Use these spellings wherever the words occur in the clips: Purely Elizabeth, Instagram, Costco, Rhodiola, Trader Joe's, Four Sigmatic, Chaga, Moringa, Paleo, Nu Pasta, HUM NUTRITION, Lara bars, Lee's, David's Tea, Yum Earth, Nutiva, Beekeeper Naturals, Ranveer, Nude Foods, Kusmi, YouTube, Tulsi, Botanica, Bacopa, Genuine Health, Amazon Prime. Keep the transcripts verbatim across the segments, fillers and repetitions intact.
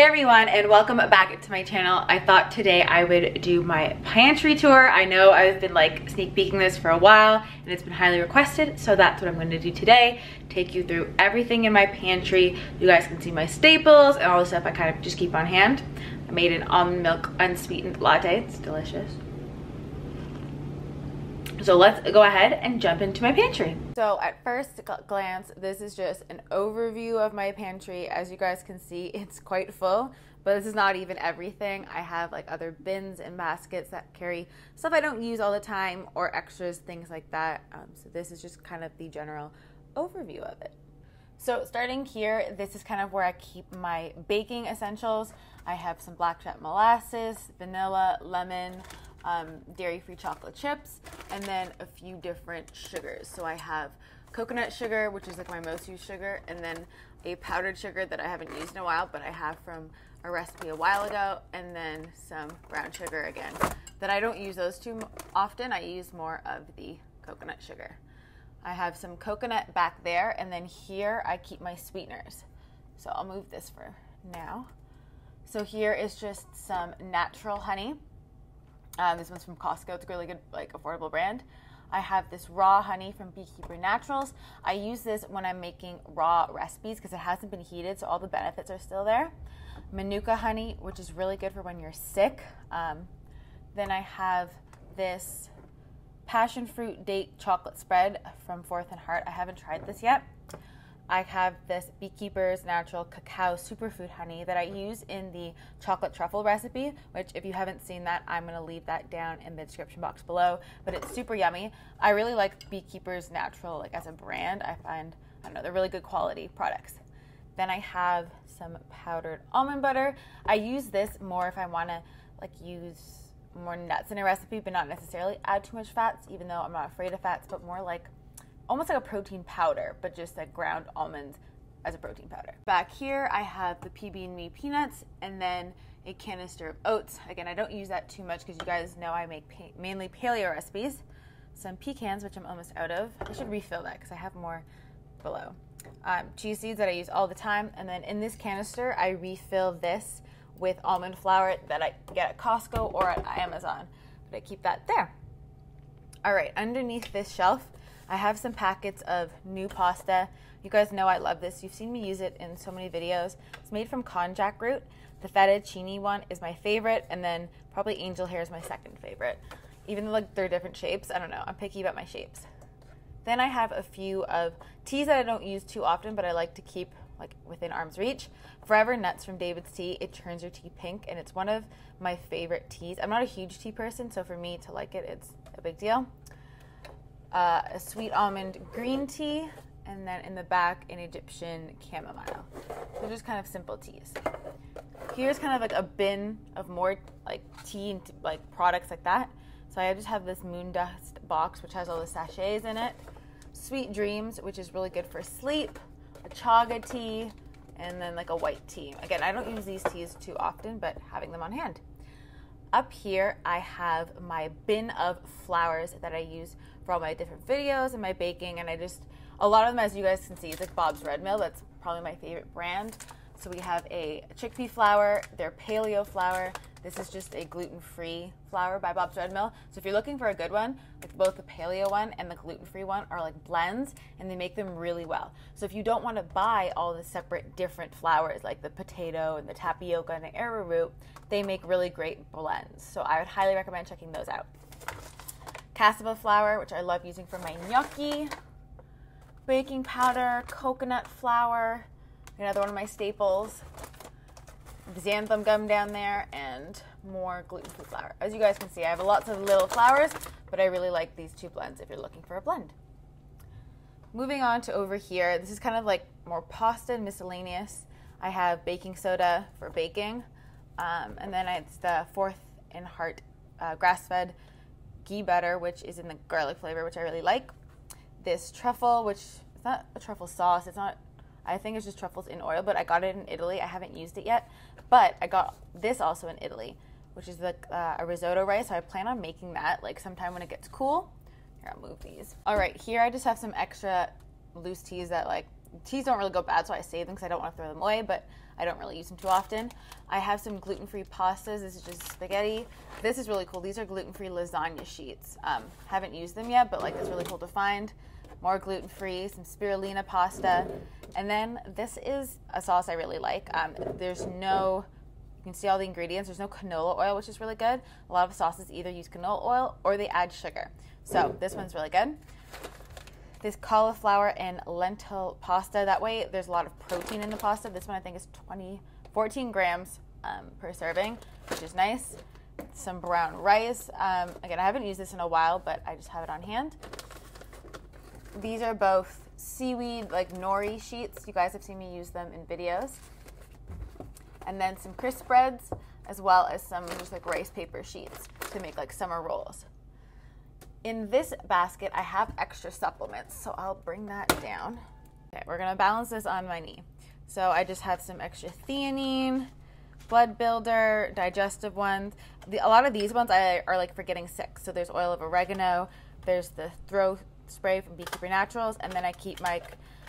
Hey everyone, and welcome back to my channel. I thought today I would do my pantry tour. I know I've been like sneak peeking this for a while and it's been highly requested, so that's what I'm going to do today. Take you through everything in my pantry. You guys can see my staples and all the stuff I kind of just keep on hand. I made an almond milk unsweetened latte. It's delicious. So let's go ahead and jump into my pantry. So at first glance, this is just an overview of my pantry. As you guys can see, it's quite full, but this is not even everything. I have like other bins and baskets that carry stuff I don't use all the time or extras, things like that. Um, so this is just kind of the general overview of it. So starting here, this is kind of where I keep my baking essentials. I have some black jet molasses, vanilla, lemon, Um, dairy-free chocolate chips, and then a few different sugars. So I have coconut sugar, which is like my most used sugar, and then a powdered sugar that I haven't used in a while, but I have from a recipe a while ago, and then some brown sugar again. That I don't use those too often. I use more of the coconut sugar. I have some coconut back there, and then here I keep my sweeteners. So I'll move this for now. So here is just some natural honey. Um, this one's from Costco. It's a really good, like, affordable brand. I have this raw honey from Beekeeper Naturals. I use this when I'm making raw recipes because it hasn't been heated, so all the benefits are still there. Manuka honey, which is really good for when you're sick. Um, then I have this passion fruit date chocolate spread from Fourth and Heart. I haven't tried this yet. I have this Beekeeper's Natural Cacao Superfood Honey that I use in the chocolate truffle recipe, which if you haven't seen that, I'm gonna leave that down in the description box below, but it's super yummy. I really like Beekeeper's Natural, like, as a brand. I find, I don't know, they're really good quality products. Then I have some powdered almond butter. I use this more if I wanna, like, use more nuts in a recipe, but not necessarily add too much fats, even though I'm not afraid of fats, but more like almost like a protein powder, but just like ground almonds as a protein powder. Back here, I have the P B and Me peanuts and then a canister of oats. Again, I don't use that too much because you guys know I make pa mainly paleo recipes. Some pecans, which I'm almost out of. I should refill that because I have more below. Um, chia seeds that I use all the time. And then in this canister, I refill this with almond flour that I get at Costco or at Amazon, but I keep that there. All right, underneath this shelf, I have some packets of Nu Pasta. You guys know I love this. You've seen me use it in so many videos. It's made from con jackfruit. The fettuccine one is my favorite, and then probably angel hair is my second favorite. Even though, like, they're different shapes, I don't know. I'm picky about my shapes. Then I have a few of teas that I don't use too often, but I like to keep, like, within arm's reach. Forever Nuts from David's Tea. It turns your tea pink, and it's one of my favorite teas. I'm not a huge tea person, so for me to like it, it's a big deal. Uh, a sweet almond green tea, and then in the back, an Egyptian chamomile. So just kind of simple teas. Here's kind of like a bin of more like tea and like products like that. So I just have this moon dust box, which has all the sachets in it. Sweet Dreams, which is really good for sleep. A chaga tea, and then like a white tea. Again, I don't use these teas too often, but having them on hand. Up here, I have my bin of flowers that I use for all my different videos and my baking, and I just, a lot of them, as you guys can see, it's like Bob's Red Mill. That's probably my favorite brand. So we have a chickpea flour, their paleo flour. This is just a gluten-free flour by Bob's Red Mill. So if you're looking for a good one, like, both the paleo one and the gluten-free one are like blends, and they make them really well. So if you don't want to buy all the separate different flours, like the potato and the tapioca and the arrowroot, they make really great blends. So I would highly recommend checking those out. Cassava flour, which I love using for my gnocchi. Baking powder, coconut flour, another one of my staples. Xanthan gum down there, and more gluten-free flour. As you guys can see, I have lots of little flours, but I really like these two blends if you're looking for a blend. Moving on to over here, this is kind of like more pasta and miscellaneous. I have baking soda for baking, um, and then it's the Fourth and Heart uh, grass-fed ghee butter, which is in the garlic flavor, which I really like. This truffle, which it's not a truffle sauce, it's not, I think it's just truffles in oil, but I got it in Italy. I haven't used it yet, but I got this also in Italy, which is like uh, a risotto rice, so I plan on making that like sometime when it gets cool. Here, I'll move these. All right, here I just have some extra loose teas that like teas don't really go bad, so I save them because I don't want to throw them away, but I don't really use them too often. I have some gluten-free pastas. This is just spaghetti. This is really cool. These are gluten-free lasagna sheets. Um, haven't used them yet, but like it's really cool to find. More gluten-free, some spirulina pasta. And then this is a sauce I really like. Um, there's no, you can see all the ingredients. There's no canola oil, which is really good. A lot of sauces either use canola oil or they add sugar. So this one's really good. This cauliflower and lentil pasta. That way there's a lot of protein in the pasta. This one I think is twenty, fourteen grams um, per serving, which is nice. Some brown rice. Um, again, I haven't used this in a while, but I just have it on hand. These are both seaweed, like nori sheets. You guys have seen me use them in videos. And then some crisp breads, as well as some just like rice paper sheets to make like summer rolls. In this basket, I have extra supplements, so I'll bring that down. Okay, we're gonna balance this on my knee. So I just have some extra theanine, blood builder, digestive ones. The, a lot of these ones I, are like for getting sick. So there's oil of oregano, there's the throat spray from Beekeeper Naturals, and then I keep my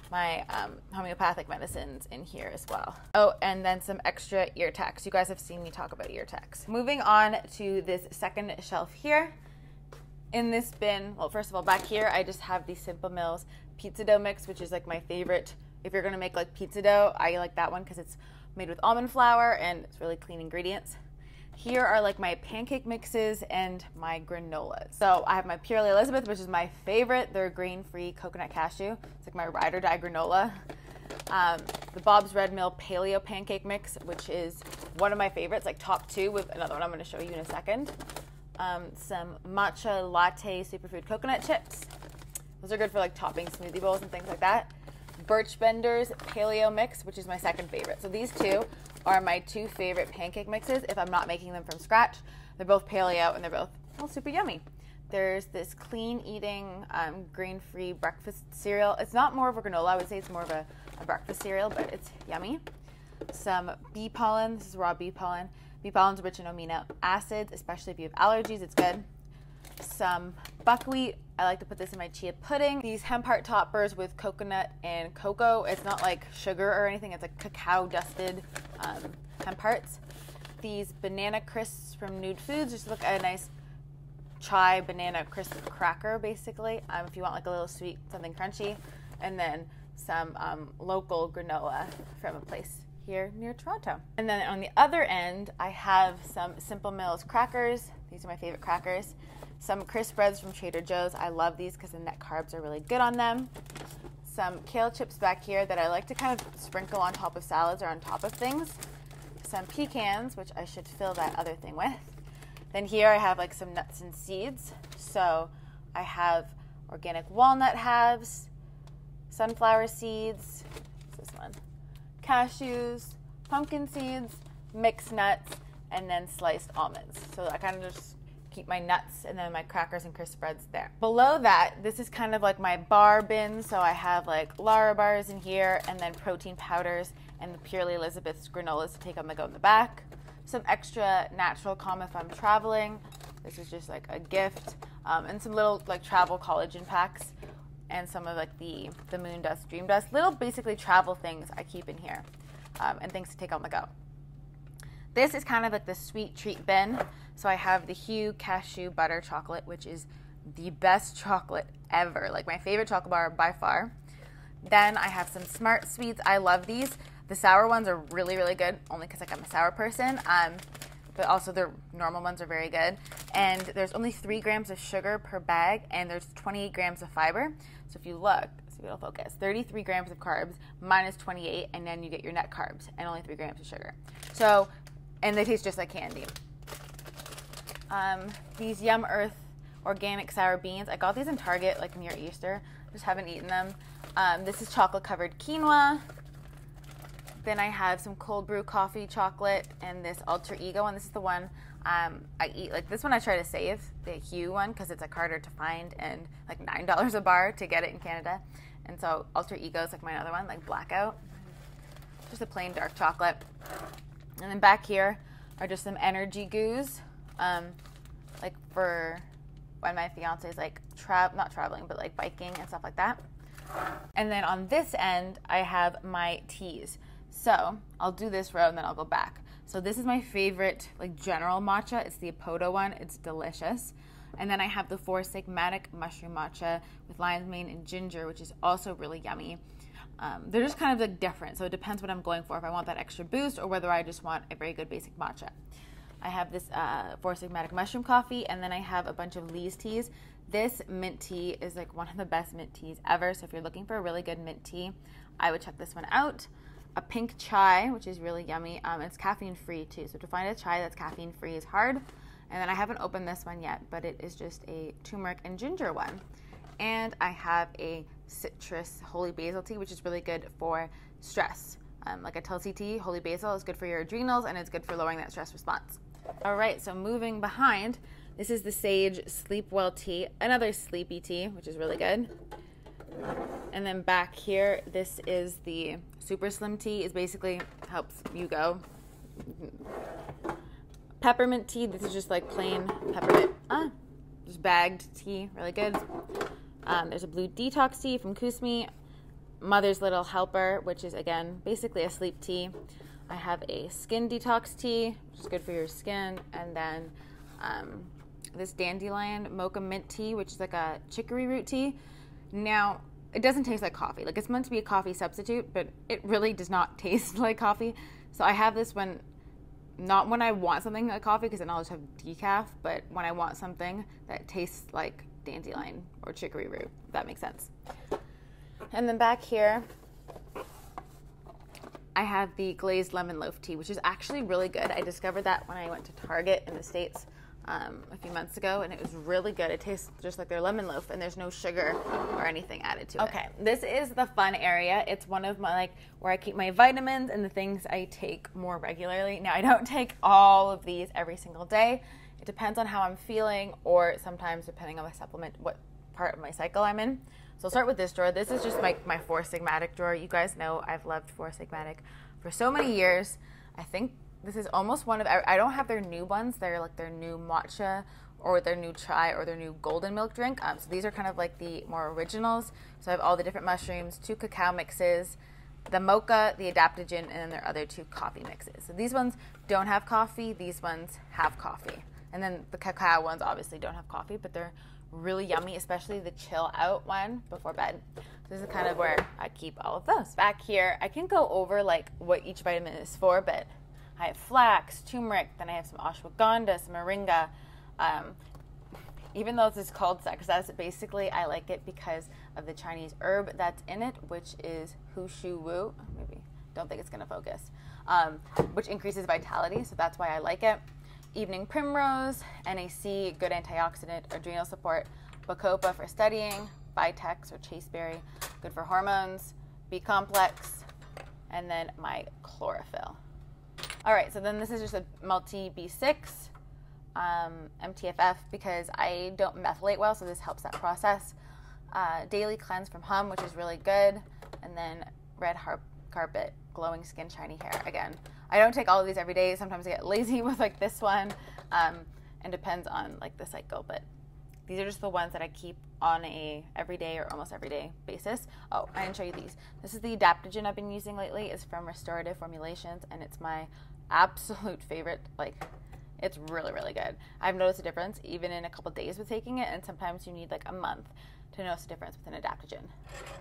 my um, homeopathic medicines in here as well. Oh, and then some extra ear tacks. You guys have seen me talk about ear tacks. Moving on to this second shelf here. In this bin, well, first of all, back here, I just have the Simple Mills pizza dough mix, which is like my favorite. If you're gonna make like pizza dough, I like that one because it's made with almond flour and it's really clean ingredients. Here are like my pancake mixes and my granolas. So I have my Purely Elizabeth, which is my favorite. They're grain-free coconut cashew. It's like my ride or die granola. Um, the Bob's Red Mill paleo pancake mix, which is one of my favorites, like top two, with another one I'm gonna show you in a second. Um, some matcha latte superfood coconut chips. Those are good for like topping smoothie bowls and things like that. Birchbender's paleo mix, which is my second favorite. So these two are my two favorite pancake mixes if I'm not making them from scratch. They're both paleo and they're both well, super yummy. There's this clean eating, um, grain-free breakfast cereal. It's not more of a granola, I would say it's more of a, a breakfast cereal, but it's yummy. Some bee pollen, this is raw bee pollen. Bee pollen's rich in amino acids, especially if you have allergies, it's good. Some buckwheat, I like to put this in my chia pudding. These hemp heart toppers with coconut and cocoa. It's not like sugar or anything, it's like cacao dusted um, hemp hearts. These banana crisps from Nude Foods, just look at a nice chai banana crisp cracker basically, um, if you want like a little sweet, something crunchy. And then some um, local granola from a place here near Toronto. And then on the other end, I have some Simple Mills crackers. These are my favorite crackers. Some crisp breads from Trader Joe's. I love these because the net carbs are really good on them. Some kale chips back here that I like to kind of sprinkle on top of salads or on top of things. Some pecans, which I should fill that other thing with. Then here I have like some nuts and seeds. So I have organic walnut halves, sunflower seeds, what's this one? Cashews, pumpkin seeds, mixed nuts, and then sliced almonds. So I kind of just keep my nuts and then my crackers and crisp breads there. Below that, this is kind of like my bar bin. So I have like Lara bars in here and then protein powders and the Purely Elizabeth's granolas to take on the go in the back. Some extra natural calm if I'm traveling. This is just like a gift. Um, and some little like travel collagen packs and some of like the, the moon dust, dream dust, little basically travel things I keep in here um, and things to take on the go. This is kind of like the sweet treat bin. So I have the Hue cashew butter chocolate, which is the best chocolate ever. Like my favorite chocolate bar by far. Then I have some Smart Sweets. I love these. The sour ones are really, really good, only because like I'm a sour person. Um, but also the normal ones are very good. And there's only three grams of sugar per bag, and there's twenty-eight grams of fiber. So if you look, so it'll focus, thirty-three grams of carbs minus twenty-eight, and then you get your net carbs and only three grams of sugar. So. And they taste just like candy. Um, these Yum Earth organic sour beans. I got these in Target like near Easter. Just haven't eaten them. Um, this is chocolate covered quinoa. Then I have some cold brew coffee chocolate and this Alter Ego one. This is the one um, I eat. Like this one I try to save, the Hue one, because it's like harder to find and like nine dollars a bar to get it in Canada. And so Alter Ego is like my other one, like Blackout. Just a plain dark chocolate. And then back here are just some energy goos, um, like for when my fiance is like, tra not traveling, but like biking and stuff like that. And then on this end, I have my teas. So I'll do this row and then I'll go back. So this is my favorite, like, general matcha. It's the Apodo one. It's delicious. And then I have the Four Sigmatic mushroom matcha with lion's mane and ginger, which is also really yummy. Um, they're just kind of like different, so it depends what I'm going for, if I want that extra boost or whether I just want a very good basic matcha. I have this uh, Four Sigmatic mushroom coffee, and then I have a bunch of Lee's teas. This mint tea is like one of the best mint teas ever, so if you're looking for a really good mint tea, I would check this one out. A pink chai, which is really yummy. Um, it's caffeine free too, so to find a chai that's caffeine free is hard. And then I haven't opened this one yet, but it is just a turmeric and ginger one. And I have a citrus holy basil tea, which is really good for stress. Um, like a Tulsi tea, holy basil is good for your adrenals, and it's good for lowering that stress response. All right, so moving behind, this is the Sage Sleep Well tea, another sleepy tea, which is really good. And then back here, this is the Super Slim tea. It basically helps you go. Peppermint tea, this is just like plain peppermint, ah, just bagged tea, really good. Um, there's a blue detox tea from Kusmi, Mother's Little Helper, which is again basically a sleep tea. I have a skin detox tea, which is good for your skin, and then um, this dandelion mocha mint tea, which is like a chicory root tea. Now, it doesn't taste like coffee. Like, it's meant to be a coffee substitute, but it really does not taste like coffee. So I have this one, not when I want something like coffee, because then I'll just have decaf, but when I want something that tastes like dandelion or chicory root, if that makes sense. And then back here, I have the glazed lemon loaf tea, which is actually really good. I discovered that when I went to Target in the States um, a few months ago, and it was really good. It tastes just like their lemon loaf, and there's no sugar or anything added to it. Okay, this is the fun area. It's one of my, like, where I keep my vitamins and the things I take more regularly. Now, I don't take all of these every single day. It depends on how I'm feeling, or sometimes depending on the supplement, what part of my cycle I'm in. So I'll start with this drawer. This is just my, my Four Sigmatic drawer. You guys know I've loved Four Sigmatic for so many years. I think this is almost one of, I, I don't have their new ones. They're like their new matcha or their new chai or their new golden milk drink. Um, so these are kind of like the more originals. So I have all the different mushrooms, two cacao mixes, the mocha, the adaptogen, and then their other two coffee mixes. So these ones don't have coffee. These ones have coffee. And then the cacao ones obviously don't have coffee, but they're really yummy, especially the chill out one before bed. So this is kind of where I keep all of those. Back here, I can go over like what each vitamin is for, but I have flax, turmeric, then I have some ashwagandha, some moringa. Um, even though this is called saxas, basically I like it because of the Chinese herb that's in it, which is Hu Shu Wu. Maybe, don't think it's gonna focus. Um, which increases vitality, so that's why I like it. Evening primrose, N A C, good antioxidant, adrenal support, bacopa for studying, vitex or chasteberry, good for hormones, B-complex, and then my chlorophyll. All right, so then this is just a multi B six, um, M T F F, because I don't methylate well, so this helps that process. Uh, daily cleanse from Hum, which is really good, and then red harp carpet, glowing skin, shiny hair. Again, I don't take all of these every day. Sometimes I get lazy with like this one, um, and depends on like the cycle, but these are just the ones that I keep on a everyday or almost everyday basis. Oh, I didn't show you these. This is the adaptogen I've been using lately. It's from Restorative Formulations, and it's my absolute favorite. Like, it's really, really good. I've noticed a difference even in a couple days with taking it, and sometimes you need like a month to notice a difference with an adaptogen.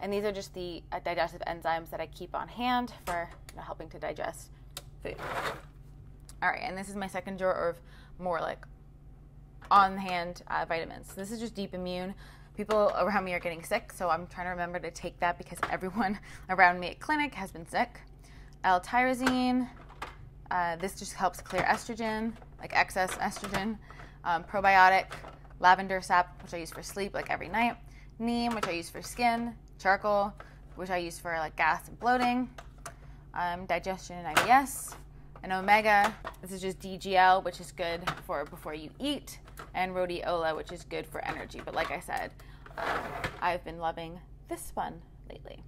And these are just the uh, digestive enzymes that I keep on hand for, you know, helping to digest food. All right, and this is my second drawer of more like on-hand uh, vitamins. So this is just Deep Immune. People around me are getting sick, so I'm trying to remember to take that because everyone around me at clinic has been sick. L-tyrosine. Uh, this just helps clear estrogen, like excess estrogen. Um, probiotic. Lavender sap, which I use for sleep like every night. Neem, which I use for skin. Charcoal, which I use for like gas and bloating. Um, digestion and I B S, and omega. This is just D G L, which is good for before you eat, and rhodiola, which is good for energy. But like I said, um, I've been loving this one lately.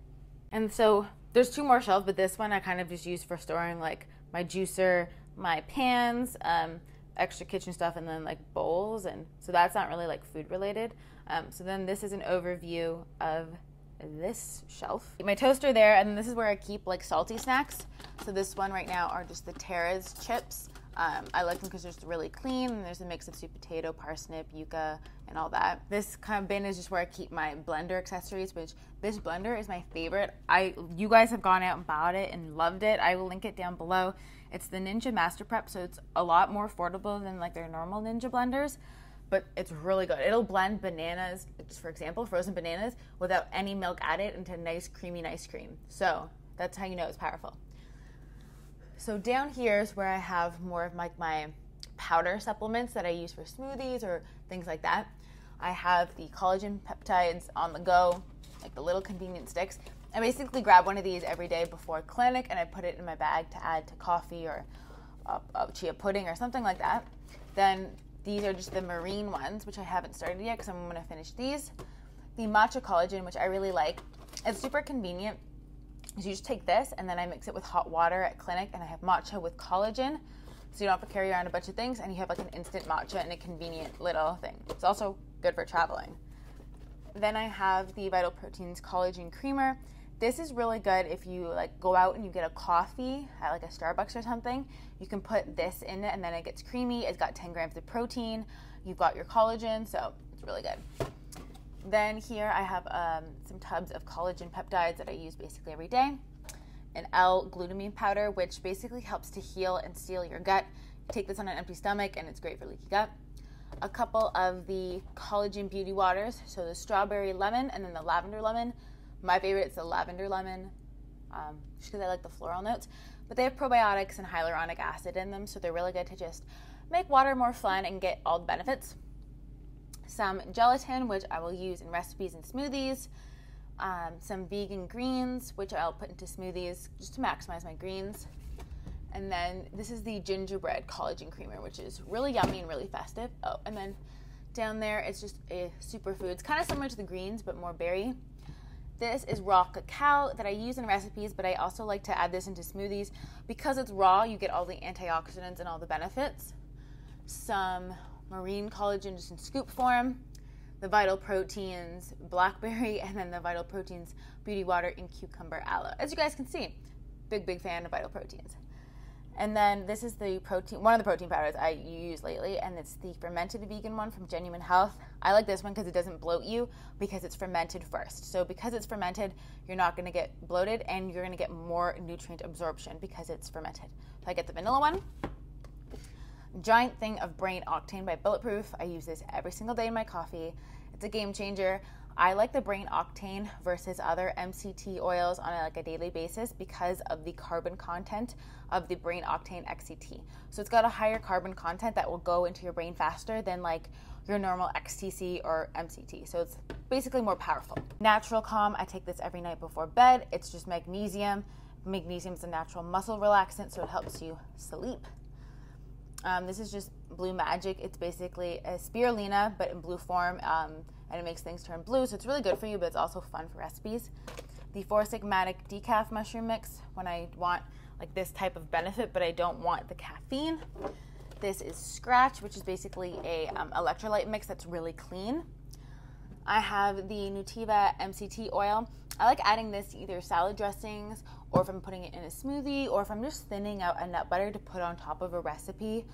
And so there's two more shelves, but this one I kind of just use for storing like my juicer, my pans, um, extra kitchen stuff, and then like bowls. And so that's not really like food related. Um, so then this is an overview of this shelf. My toaster there, and this is where I keep like salty snacks. So this one right now are just the Terra's chips. Um, I like them because they're just really clean, and there's a mix of sweet potato, parsnip, yuca, and all that. This kind of bin is just where I keep my blender accessories, which this blender is my favorite. I, you guys have gone out and bought it and loved it. I will link it down below. It's the Ninja Master Prep, so it's a lot more affordable than like their normal Ninja blenders, but it's really good. It'll blend bananas, just for example, frozen bananas, without any milk added into nice creamy ice cream. So that's how you know it's powerful. So down here is where I have more of like my, my powder supplements that I use for smoothies or things like that. I have the collagen peptides on the go, like the little convenient sticks. I basically grab one of these every day before clinic, and I put it in my bag to add to coffee or uh, uh, chia pudding or something like that. Then these are just the marine ones, which I haven't started yet because I'm going to finish these. The matcha collagen, which I really like. It's super convenient. So you just take this, and then I mix it with hot water at clinic, and I have matcha with collagen, so you don't have to carry around a bunch of things, and you have like an instant matcha in a convenient little thing. It's also good for traveling. Then I have the Vital Proteins Collagen Creamer. This is really good if you like go out and you get a coffee at like a Starbucks or something. You can put this in it, and then it gets creamy. It's got ten grams of protein. You've got your collagen, so it's really good. Then here I have um, some tubs of collagen peptides that I use basically every day. An L-glutamine powder, which basically helps to heal and seal your gut. Take this on an empty stomach, and it's great for leaky gut. A couple of the collagen beauty waters, so the strawberry lemon and then the lavender lemon. My favorite is the lavender lemon, um, just because I like the floral notes. But they have probiotics and hyaluronic acid in them, so they're really good to just make water more fun and get all the benefits. Some gelatin, which I will use in recipes and smoothies, um, some vegan greens, which I'll put into smoothies just to maximize my greens, and then this is the gingerbread collagen creamer, which is really yummy and really festive. Oh, and then down there, it's just a superfood. It's kind of similar to the greens, but more berry. This is raw cacao that I use in recipes, but I also like to add this into smoothies. Because it's raw, you get all the antioxidants and all the benefits. Some marine collagen just in scoop form, the Vital Proteins blackberry, and then the Vital Proteins beauty water in cucumber aloe. As you guys can see, big, big fan of Vital Proteins. And then this is the protein, one of the protein powders I use lately, and it's the fermented vegan one from Genuine Health. I like this one because it doesn't bloat you because it's fermented first. So because it's fermented, you're not going to get bloated, and you're going to get more nutrient absorption because it's fermented. So I get the vanilla one. Giant thing of Brain Octane by Bulletproof. I use this every single day in my coffee. It's a game changer. I like the Brain Octane versus other M C T oils on a, like a daily basis because of the carbon content of the Brain Octane X C T. So it's got a higher carbon content that will go into your brain faster than like your normal X T C or M C T. So it's basically more powerful. Natural Calm, I take this every night before bed. It's just magnesium. Magnesium is a natural muscle relaxant, so it helps you sleep. Um, this is just Blue Magic. It's basically a spirulina, but in blue form, um, and it makes things turn blue, so it's really good for you, but it's also fun for recipes. The Four Sigmatic Decaf Mushroom Mix, when I want like this type of benefit, but I don't want the caffeine. This is Scratch, which is basically a um, electrolyte mix that's really clean. I have the Nutiva M C T oil. I like adding this either salad dressings, or if I'm putting it in a smoothie, or if I'm just thinning out a nut butter to put on top of a recipe.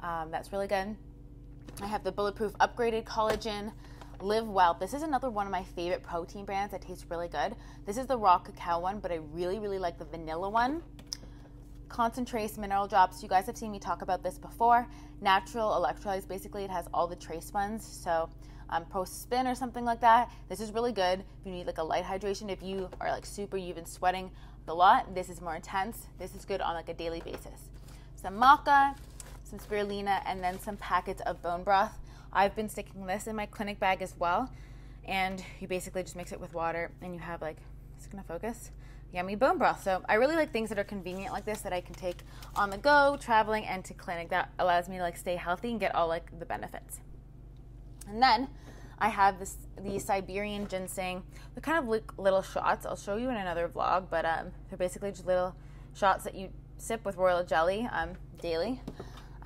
Um, that's really good. I have the Bulletproof Upgraded Collagen, Live Well. This is another one of my favorite protein brands that tastes really good. This is the raw cacao one, but I really, really like the vanilla one. Concentrates mineral drops. You guys have seen me talk about this before. Natural electrolytes. Basically, it has all the trace ones. So Um, Pro Spin or something like that. This is really good if you need like a light hydration. If you are like super, you've been sweating a lot, this is more intense. This is good on like a daily basis. Some maca, some spirulina, and then some packets of bone broth. I've been sticking this in my clinic bag as well, and you basically just mix it with water, and you have like, it's gonna focus, yummy bone broth. So I really like things that are convenient like this that I can take on the go, traveling, and to clinic. That allows me to like stay healthy and get all like the benefits. And then I have this, the Siberian ginseng. They're kind of like little shots. I'll show you in another vlog, but um, they're basically just little shots that you sip with royal jelly um, daily.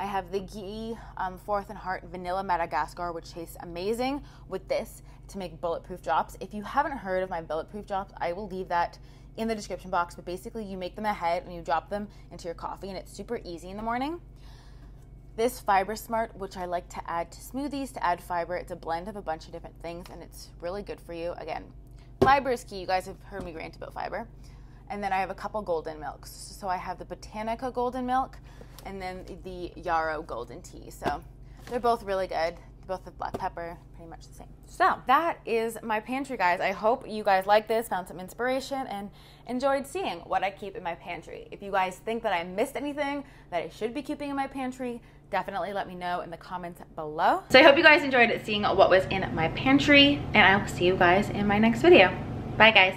I have the ghee um, Fourth and Heart Vanilla Madagascar, which tastes amazing with this to make bulletproof drops. If you haven't heard of my bulletproof drops, I will leave that in the description box, but basically you make them ahead and you drop them into your coffee, and it's super easy in the morning. This Fiber Smart, which I like to add to smoothies to add fiber. It's a blend of a bunch of different things, and it's really good for you. Again, fiber is key. You guys have heard me rant about fiber. And then I have a couple golden milks. So I have the Botanica golden milk and then the Yarrow golden tea. So they're both really good. Both with black pepper, pretty much the same. So that is my pantry, guys. I hope you guys like this, found some inspiration, and enjoyed seeing what I keep in my pantry. If you guys think that I missed anything that I should be keeping in my pantry, definitely let me know in the comments below. So I hope you guys enjoyed seeing what was in my pantry, and I will see you guys in my next video. Bye, guys.